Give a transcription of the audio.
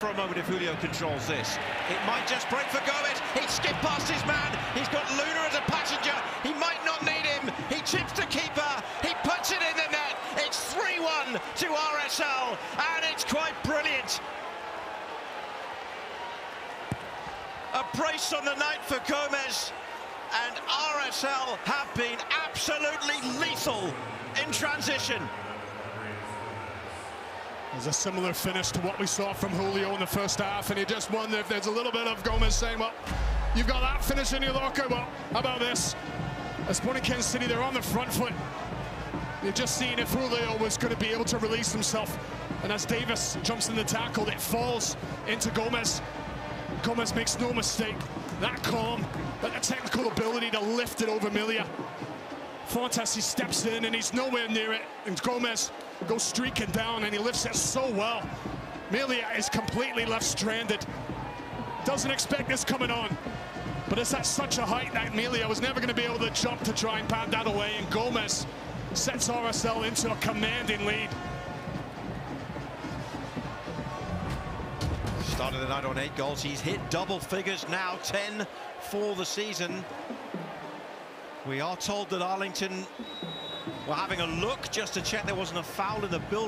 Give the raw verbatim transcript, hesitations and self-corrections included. For a moment, if Julio controls this, it might just break for Gomez. He skipped past his man. He's got Luna as a passenger. He might not need him. He chips the keeper. He puts it in the net. It's three one to R S L, and it's quite brilliant. A brace on the night for Gomez, and R S L have been absolutely lethal in transition. There's a similar finish to what we saw from Julio in the first half, and he just wondered if there's a little bit of Gomez saying, well, you've got that finish in your locker, well, how about this? As Sporting Kansas City, they're on the front foot. They've just seen if Julio was going to be able to release himself, and as Davis jumps in the tackle, it falls into Gomez. Gomez makes no mistake. That calm, but the technical ability to lift it over Melia. Fontes, he steps in, and he's nowhere near it, and Gomez goes streaking down, and he lifts it so well. Melia is completely left-stranded. Doesn't expect this coming on, but it's at such a height that Melia was never going to be able to jump to try and pad that away, and Gomez sets R S L into a commanding lead. Started the night on eight goals. He's hit double figures now, ten for the season. We are told that Arlington were having a look just to check there wasn't a foul in the building.